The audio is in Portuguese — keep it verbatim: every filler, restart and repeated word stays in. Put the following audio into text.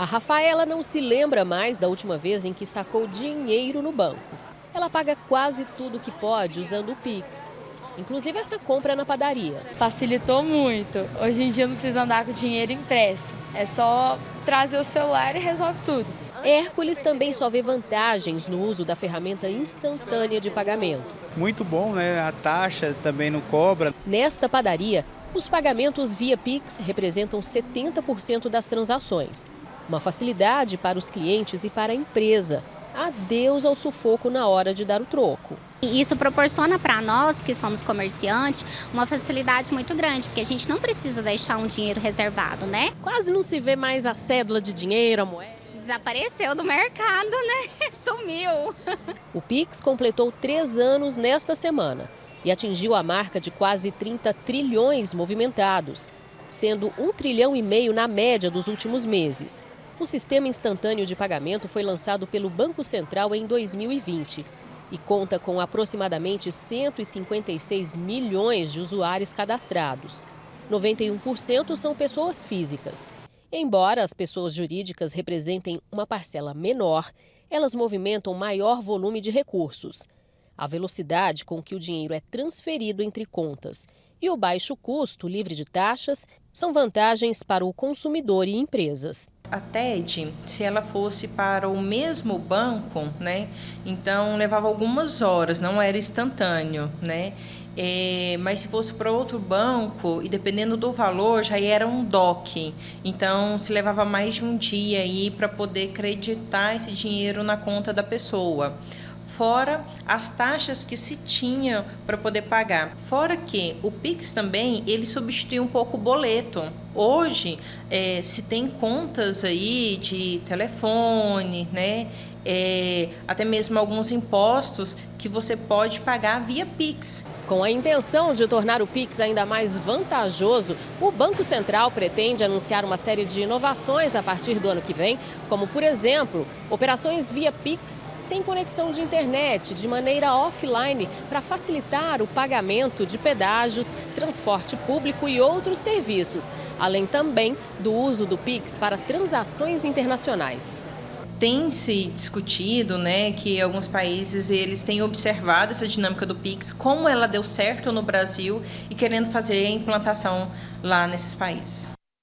A Rafaela não se lembra mais da última vez em que sacou dinheiro no banco. Ela paga quase tudo que pode usando o Pix, inclusive essa compra na padaria. Facilitou muito. Hoje em dia não precisa andar com dinheiro impresso. É só trazer o celular e resolve tudo. Hércules também só vê vantagens no uso da ferramenta instantânea de pagamento. Muito bom, né? A taxa também não cobra. Nesta padaria, os pagamentos via Pix representam setenta por cento das transações. Uma facilidade para os clientes e para a empresa. Adeus ao sufoco na hora de dar o troco. E isso proporciona para nós, que somos comerciantes, uma facilidade muito grande, porque a gente não precisa deixar um dinheiro reservado, né? Quase não se vê mais a cédula de dinheiro, a moeda. Desapareceu do mercado, né? Sumiu. O Pix completou três anos nesta semana e atingiu a marca de quase trinta trilhões movimentados, sendo um trilhão e meio na média dos últimos meses. O sistema instantâneo de pagamento foi lançado pelo Banco Central em dois mil e vinte e conta com aproximadamente cento e cinquenta e seis milhões de usuários cadastrados. noventa e um por cento são pessoas físicas. Embora as pessoas jurídicas representem uma parcela menor, elas movimentam maior volume de recursos. A velocidade com que o dinheiro é transferido entre contas e o baixo custo, livre de taxas, são vantagens para o consumidor e empresas. A T E D, se ela fosse para o mesmo banco, né, então levava algumas horas, não era instantâneo, né? É, mas se fosse para outro banco, e dependendo do valor, já era um D O C. Então, se levava mais de um dia aí para poder creditar esse dinheiro na conta da pessoa. Fora as taxas que se tinha para poder pagar. Fora que o Pix também, ele substitui um pouco o boleto. Hoje, é, se tem contas aí de telefone, né? É, até mesmo alguns impostos que você pode pagar via Pix. Com a intenção de tornar o Pix ainda mais vantajoso, o Banco Central pretende anunciar uma série de inovações a partir do ano que vem, como, por exemplo, operações via Pix sem conexão de internet, de maneira offline, para facilitar o pagamento de pedágios, transporte público e outros serviços, além também do uso do Pix para transações internacionais. Tem se discutido, né, que alguns países eles têm observado essa dinâmica do Pix, como ela deu certo no Brasil e querendo fazer a implantação lá nesses países.